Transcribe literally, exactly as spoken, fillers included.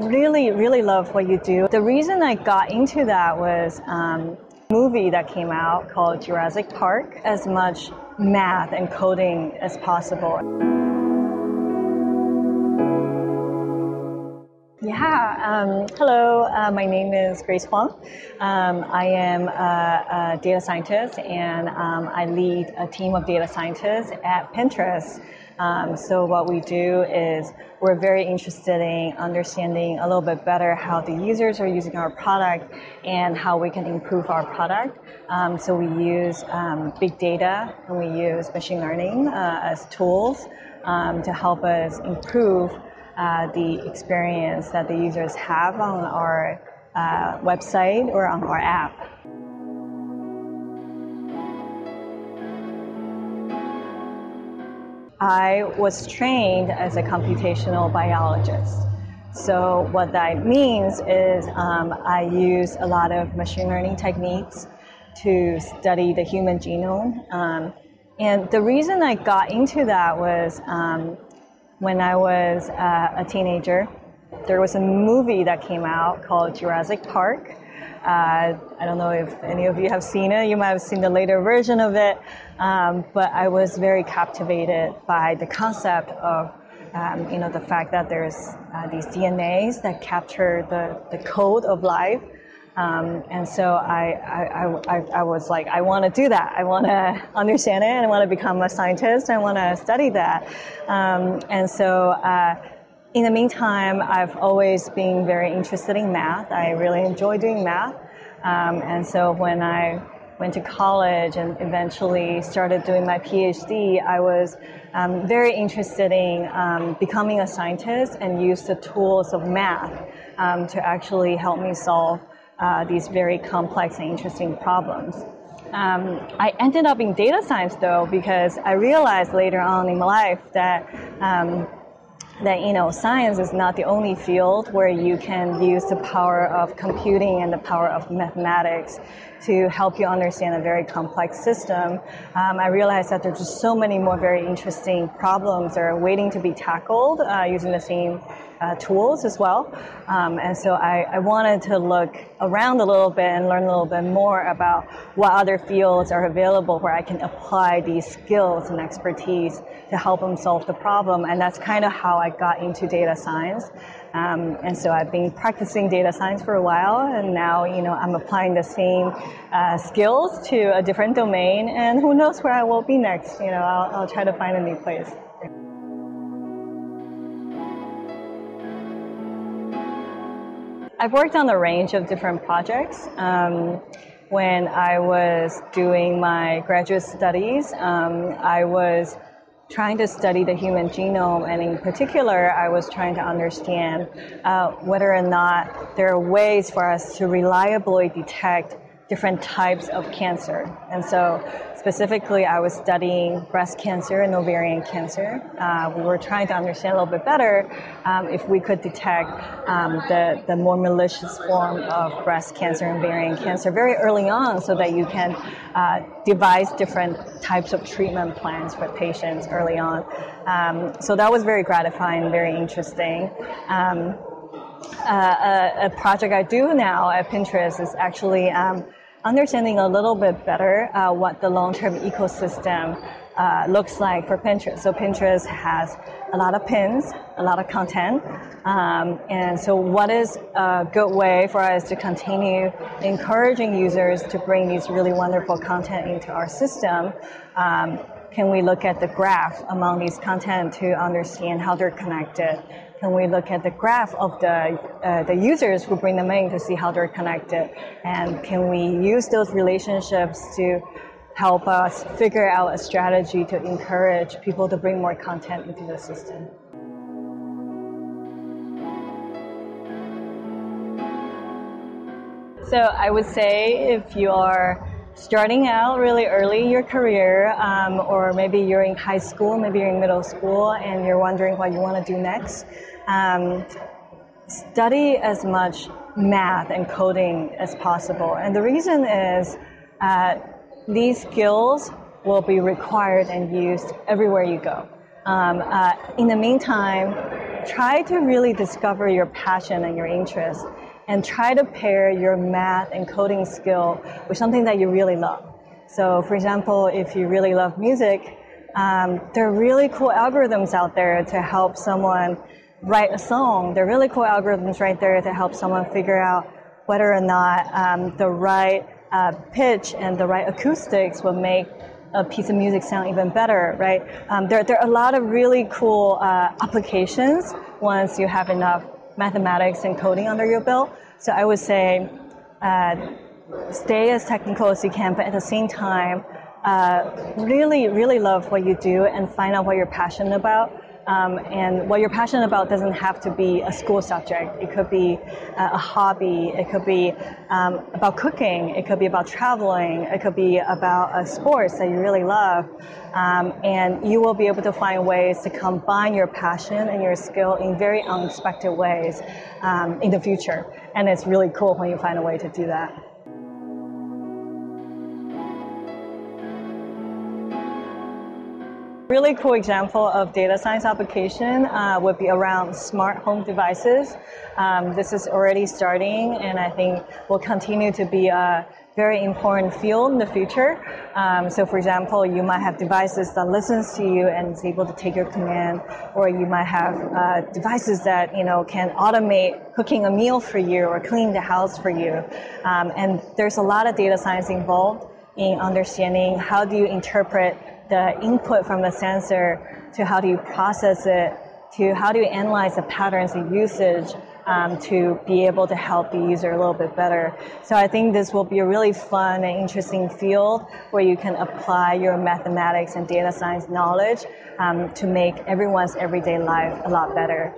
Really, really love what you do. The reason I got into that was um, a movie that came out called Jurassic Park. As much math and coding as possible. Yeah, um, hello, uh, my name is Grace Huang. Um, I am a, a data scientist and um, I lead a team of data scientists at Pinterest. Um, so what we do is we're very interested in understanding a little bit better how the users are using our product and how we can improve our product. Um, so we use um, big data and we use machine learning uh, as tools um, to help us improve Uh, the experience that the users have on our uh, website or on our app. I was trained as a computational biologist. So what that means is um, I use a lot of machine learning techniques to study the human genome. Um, and the reason I got into that was um, when I was uh, a teenager, there was a movie that came out called Jurassic Park. Uh, I don't know if any of you have seen it. You might have seen the later version of it. Um, but I was very captivated by the concept of um, you know, the fact that there's uh, these D N As that capture the, the code of life. Um, and so I, I, I, I was like, I want to do that. I want to understand it. I want to become a scientist. I want to study that. Um, and so uh, in the meantime, I've always been very interested in math. I really enjoy doing math. Um, and so when I went to college and eventually started doing my PhD, I was um, very interested in um, becoming a scientist and use the tools of math um, to actually help me solve Uh, these very complex and interesting problems. Um, I ended up in data science though, because I realized later on in my life that um, that you know, science is not the only field where you can use the power of computing and the power of mathematics to help you understand a very complex system. Um, I realized that there's just so many more very interesting problems that are waiting to be tackled uh, using the same uh, tools as well. Um, and so I, I wanted to look around a little bit and learn a little bit more about what other fields are available where I can apply these skills and expertise to help them solve the problem. And that's kind of how I got into data science. Um, and so I've been practicing data science for a while, and now you know I'm applying the same uh, skills to a different domain, and who knows where I will be next. You know, I'll, I'll try to find a new place. I've worked on a range of different projects. Um, when I was doing my graduate studies, um, I was trying to study the human genome, and in particular, I was trying to understand uh, whether or not there are ways for us to reliably detect different types of cancer. And so specifically, I was studying breast cancer and ovarian cancer. Uh, we were trying to understand a little bit better um, if we could detect um, the, the more malicious form of breast cancer and ovarian cancer very early on, so that you can uh, devise different types of treatment plans for patients early on. Um, so that was very gratifying, very interesting. Um, Uh, a, a project I do now at Pinterest is actually um, understanding a little bit better uh, what the long-term ecosystem uh, looks like for Pinterest. So Pinterest has a lot of pins, a lot of content, um, and so what is a good way for us to continue encouraging users to bring these really wonderful content into our system? Um, can we look at the graph among these content to understand how they're connected? Can we look at the graph of the, uh, the users who bring them in to see how they're connected? And can we use those relationships to help us figure out a strategy to encourage people to bring more content into the system? So I would say if you are starting out really early in your career, um, or maybe you're in high school, maybe you're in middle school, and you're wondering what you want to do next, um, study as much math and coding as possible. And the reason is uh, these skills will be required and used everywhere you go. Um, uh, in the meantime, Try to really discover your passion and your interest, and try to pair your math and coding skill with something that you really love. So for example, if you really love music, um, there are really cool algorithms out there to help someone write a song. There are really cool algorithms right there to help someone figure out whether or not um, the right uh, pitch and the right acoustics will make a piece of music sound even better, right? Um, there, there are a lot of really cool uh, applications once you have enough mathematics and coding under your belt. So I would say uh, stay as technical as you can, but at the same time, uh, really, really love what you do and find out what you're passionate about. Um, and what you're passionate about doesn't have to be a school subject. It could be uh, a hobby. It could be um, about cooking. It could be about traveling. It could be about a sport that you really love. Um, and you will be able to find ways to combine your passion and your skill in very unexpected ways um, in the future. And it's really cool when you find a way to do that. Really cool example of data science application uh, would be around smart home devices. Um, this is already starting, and I think will continue to be a very important field in the future. Um, so for example, you might have devices that listens to you and is able to take your command, or you might have uh, devices that, you know, can automate cooking a meal for you or clean the house for you. Um, and there's a lot of data science involved in understanding how do you interpret the input from the sensor, to how do you process it, to how do you analyze the patterns of usage um, to be able to help the user a little bit better. So I think this will be a really fun and interesting field where you can apply your mathematics and data science knowledge um, to make everyone's everyday life a lot better.